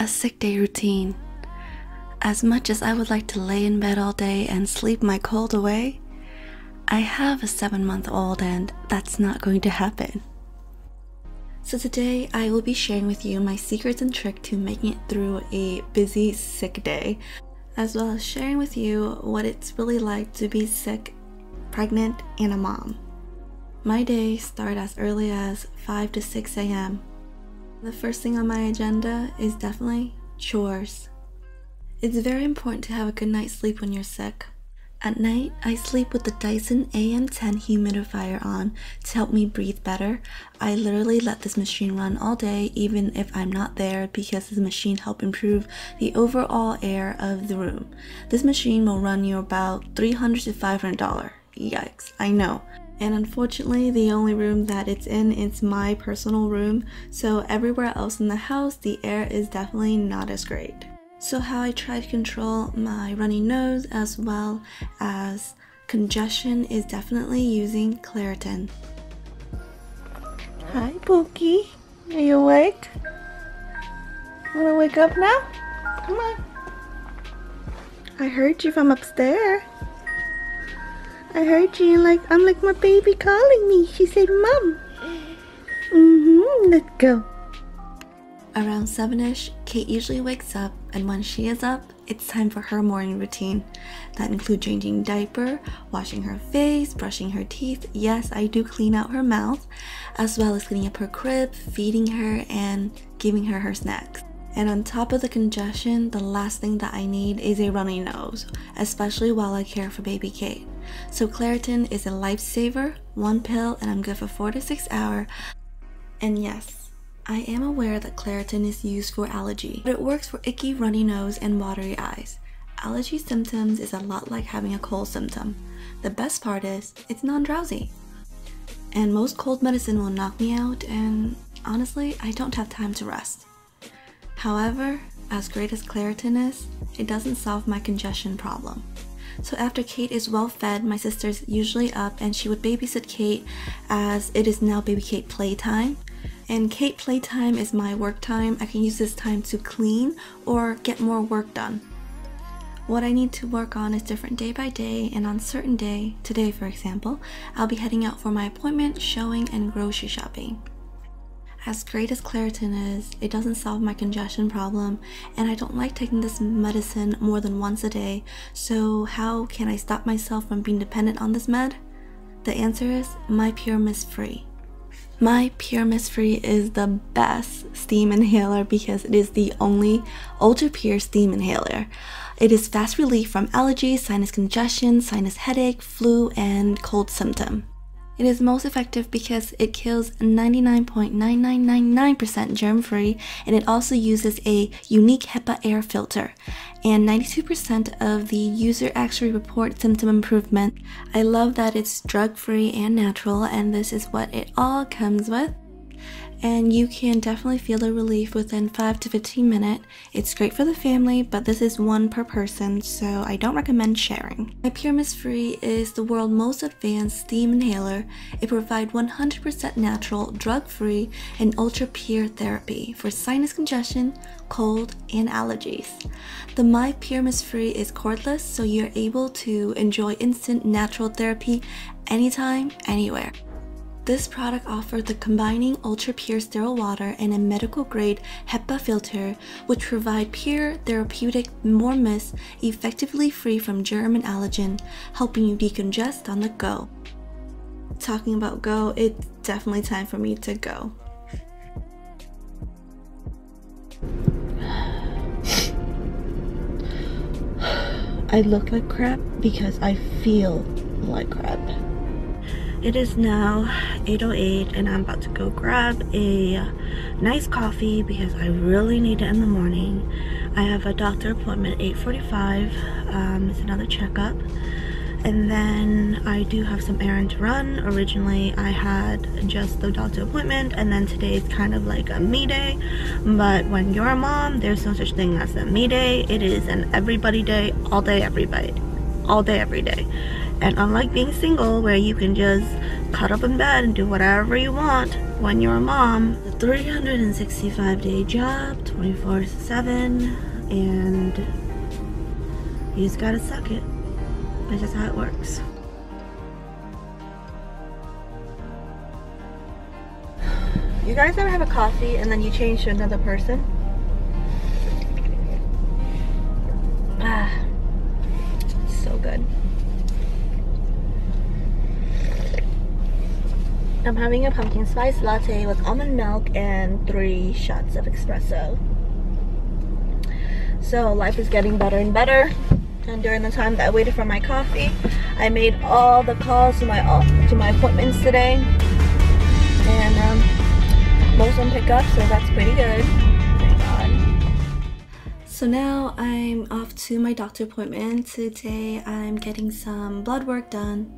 a sick day routine. As much as I would like to lay in bed all day and sleep my cold away, I have a 7-month-old and that's not going to happen. So today I will be sharing with you my secrets and trick to making it through a busy sick day, as well as sharing with you what it's really like to be sick, pregnant, and a mom. My days start as early as 5 to 6 a.m. The first thing on my agenda is definitely chores. It's very important to have a good night's sleep when you're sick. At night, I sleep with the Dyson AM10 humidifier on to help me breathe better. I literally let this machine run all day even if I'm not there because this machine helps improve the overall air of the room. This machine will run you about $300 to $500. Yikes, I know. And unfortunately, the only room that it's in is my personal room, so everywhere else in the house, the air is definitely not as great. So how I try to control my runny nose as well as congestion is definitely using Claritin. Hi Pookie, are you awake? Wanna wake up now? Come on. I heard you from upstairs. I heard you like, I'm like my baby calling me. She said, Mom. Let's go. Around 7-ish, Kate usually wakes up, and when she is up, it's time for her morning routine. That includes changing diaper, washing her face, brushing her teeth, yes, I do clean out her mouth, as well as cleaning up her crib, feeding her, and giving her her snacks. And on top of the congestion, the last thing that I need is a runny nose, especially while I care for baby Kate. So Claritin is a lifesaver, one pill, and I'm good for 4 to 6 hours. And yes, I am aware that Claritin is used for allergy, but it works for icky, runny nose, and watery eyes. Allergy symptoms is a lot like having a cold symptom. The best part is, it's non-drowsy. And most cold medicine will knock me out, and honestly, I don't have time to rest. However, as great as Claritin is, it doesn't solve my congestion problem. So after Kate is well fed, my sister's usually up and she would babysit Kate as it is now baby Kate playtime. And Kate playtime is my work time. I can use this time to clean or get more work done. What I need to work on is different day by day, and on certain day, today for example, I'll be heading out for my appointment, showing, and grocery shopping. As great as Claritin is, it doesn't solve my congestion problem, and I don't like taking this medicine more than once a day, so how can I stop myself from being dependent on this med? The answer is MyPurMist Free. MyPurMist Free is the best steam inhaler because it is the only ultra-pure steam inhaler. It is fast relief from allergies, sinus congestion, sinus headache, flu, and cold symptom. It is most effective because it kills 99.9999% germ-free, and it also uses a unique HEPA air filter. And 92% of the user actually report symptom improvement. I love that it's drug-free and natural, and this is what it all comes with. And you can definitely feel the relief within 5 to 15 minutes. It's great for the family, but this is one per person, so I don't recommend sharing. MyPurMist Free is the world's most advanced steam inhaler. It provides 100% natural, drug-free, and ultra-pure therapy for sinus congestion, cold, and allergies. The MyPurMist Free is cordless, so you're able to enjoy instant natural therapy anytime, anywhere. This product offers the combining ultra-pure sterile water and a medical-grade HEPA filter, which provide pure, therapeutic, more mist, effectively free from germ and allergen, helping you decongest on the go. Talking about go, it's definitely time for me to go. I look like crap because I feel like crap. It is now 8:08 and I'm about to go grab a nice coffee because I really need it in the morning. I have a doctor appointment at 8:45, it's another checkup. And then I do have some errand to run. Originally I had just the doctor appointment, and then today is kind of like a me day. But when you're a mom, there's no such thing as a me day. It is an everybody day, all day, everybody. All day, every day. And unlike being single, where you can just Cut up in bed and do whatever you want when you're a mom. A 365-day job, 24/7, and you just gotta suck it. That's just how it works. You guys ever have a coffee and then you change to another person? Ah, so good. I'm having a pumpkin spice latte with almond milk and 3 shots of espresso. So life is getting better and better. And during the time that I waited for my coffee, I made all the calls to my appointments today, and most of them pick up, so that's pretty good. Thank God. So now I'm off to my doctor appointment. Today I'm getting some blood work done.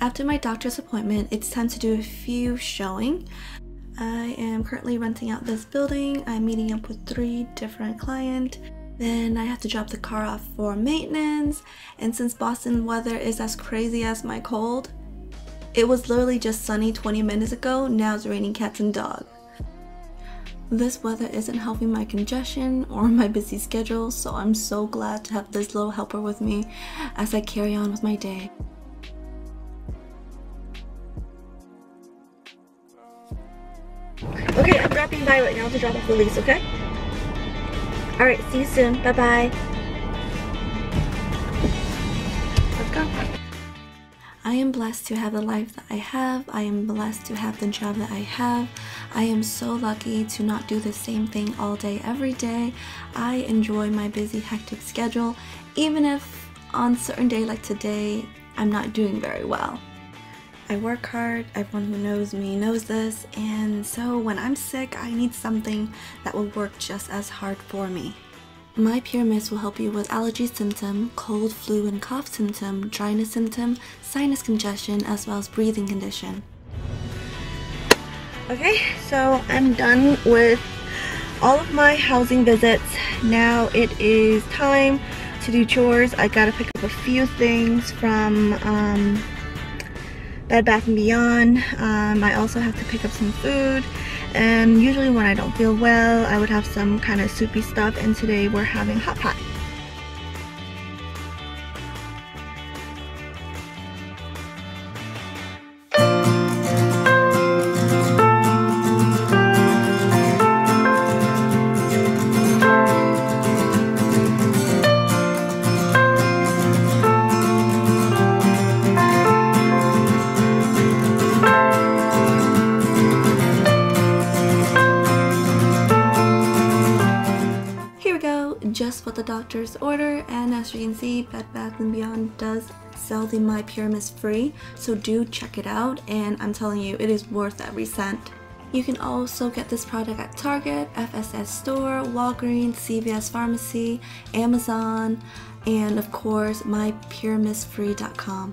After my doctor's appointment, it's time to do a few showing. I am currently renting out this building. I'm meeting up with 3 different clients. Then I have to drop the car off for maintenance. And since Boston weather is as crazy as my cold, it was literally just sunny 20 minutes ago. Now it's raining cats and dogs. This weather isn't helping my congestion or my busy schedule, so I'm so glad to have this little helper with me as I carry on with my day. Okay, I'm dropping by right now to drop off the lease, okay? Alright, see you soon. Bye-bye. Let's go. I am blessed to have the life that I have. I am blessed to have the job that I have. I am so lucky to not do the same thing all day, every day. I enjoy my busy, hectic schedule, even if on a certain day like today, I'm not doing very well. I work hard, everyone who knows me knows this, and so when I'm sick, I need something that will work just as hard for me. MyPurMist will help you with allergy symptom, cold, flu, and cough symptom, dryness symptom, sinus congestion, as well as breathing condition. Okay, so I'm done with all of my housing visits. Now it is time to do chores. I gotta pick up a few things from Bed Bath & Beyond. I also have to pick up some food, and usually when I don't feel well I would have some kind of soupy stuff, and today we're having hot pot. Just what the doctor's order, and as you can see, Bed Bath & Beyond does sell the MyPurMist Free, so do check it out, and I'm telling you, it is worth every cent. You can also get this product at Target, FSS Store, Walgreens, CVS Pharmacy, Amazon, and of course, MyPurMistFree.com.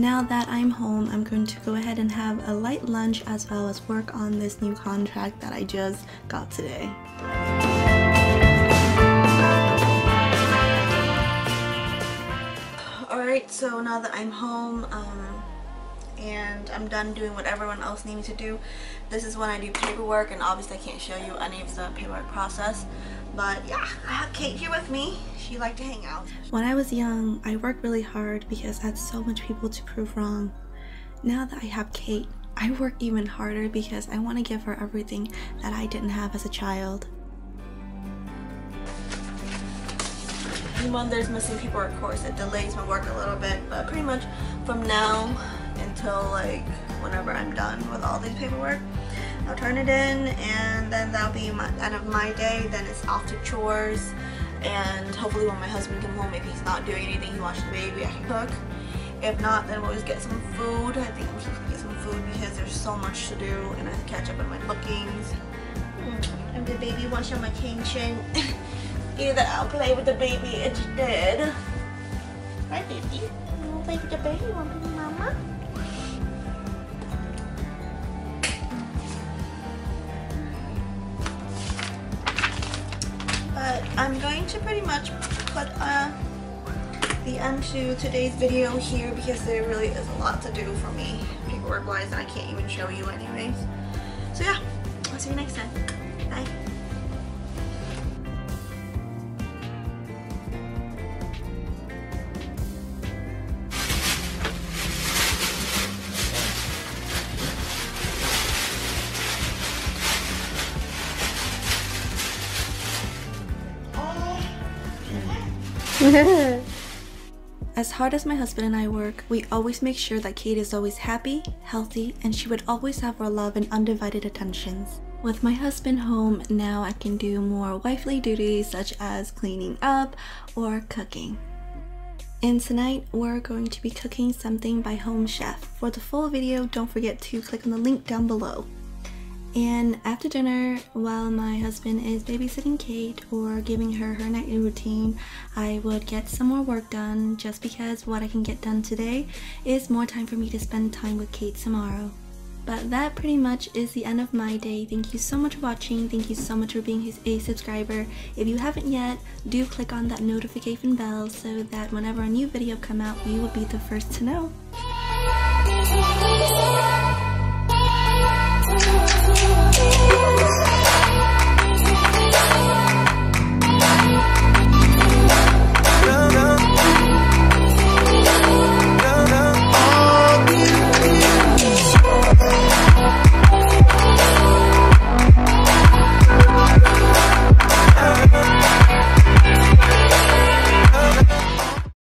Now that I'm home, I'm going to go ahead and have a light lunch as well as work on this new contract that I just got today. Alright, so now that I'm home, and I'm done doing what everyone else needs to do. This is when I do paperwork, and obviously I can't show you any of the paperwork process. But yeah, I have Kate here with me. She liked to hang out. When I was young, I worked really hard because I had so much people to prove wrong. Now that I have Kate, I work even harder because I want to give her everything that I didn't have as a child. And when there's missing paperwork, of course, it delays my work a little bit, but pretty much from now until like whenever I'm done with all this paperwork, I'll turn it in, and then that'll be my end of my day. Then it's off to chores, and hopefully when my husband comes home, if he's not doing anything, he watches the baby, I can cook. If not, then we'll just get some food. I think I'm just gonna get some food because there's so much to do, and I have to catch up on my bookings. And the baby wants on my kitchen. Either I'll play with the baby instead. Hi, baby. You wanna play with the baby? You wanna play with mama? But I'm going to pretty much put the end to today's video here because there really is a lot to do for me paperwork-wise, and I can't even show you anyways. So yeah, I'll see you next time. Bye. As hard as my husband and I work, we always make sure that Kate is always happy, healthy, and she would always have our love and undivided attentions. With my husband home, now I can do more wifely duties such as cleaning up or cooking. And tonight, we're going to be cooking something by Home Chef. For the full video, don't forget to click on the link down below. And after dinner, while my husband is babysitting Kate or giving her her nightly routine, I would get some more work done just because what I can get done today is more time for me to spend time with Kate tomorrow. But that pretty much is the end of my day. Thank you so much for watching. Thank you so much for being a subscriber. If you haven't yet, do click on that notification bell so that whenever a new video comes out, you will be the first to know.